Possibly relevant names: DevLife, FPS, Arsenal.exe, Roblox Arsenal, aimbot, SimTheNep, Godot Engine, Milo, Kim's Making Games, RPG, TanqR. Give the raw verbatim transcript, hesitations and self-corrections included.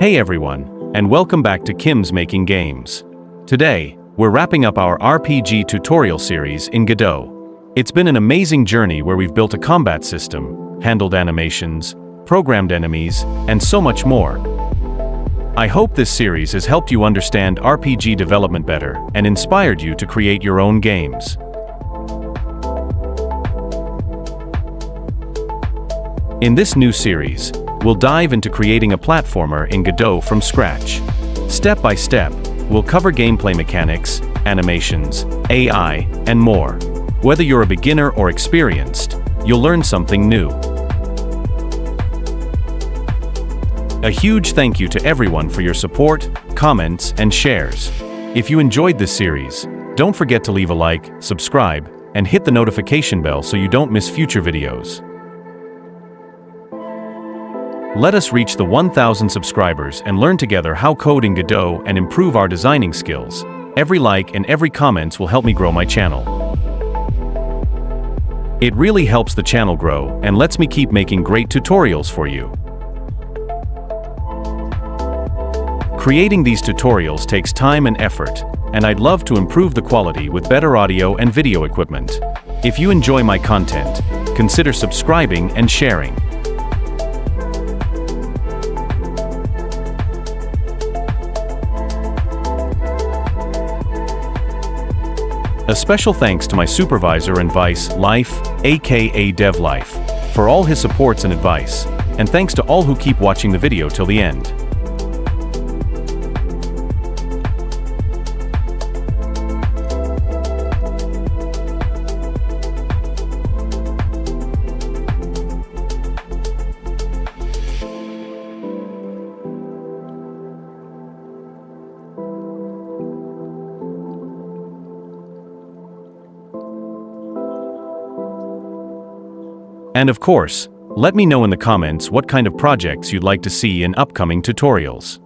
Hey everyone, and welcome back to Kim's Making Games. Today, we're wrapping up our R P G tutorial series in Godot. It's been an amazing journey where we've built a combat system, handled animations, programmed enemies, and so much more. I hope this series has helped you understand R P G development better and inspired you to create your own games. In this new series, we'll dive into creating a platformer in Godot from scratch. Step by step, we'll cover gameplay mechanics, animations, A I, and more. Whether you're a beginner or experienced, you'll learn something new. A huge thank you to everyone for your support, comments, and shares. If you enjoyed this series, don't forget to leave a like, subscribe, and hit the notification bell so you don't miss future videos. Let us reach the one thousand subscribers and learn together how to code in Godot and improve our designing skills. Every like and every comment will help me grow my channel. It really helps the channel grow and lets me keep making great tutorials for you. Creating these tutorials takes time and effort, and I'd love to improve the quality with better audio and video equipment. If you enjoy my content, consider subscribing and sharing. A special thanks to my supervisor and vice, Life, aka DevLife, for all his supports and advice, and thanks to all who keep watching the video till the end. And of course, let me know in the comments what kind of projects you'd like to see in upcoming tutorials.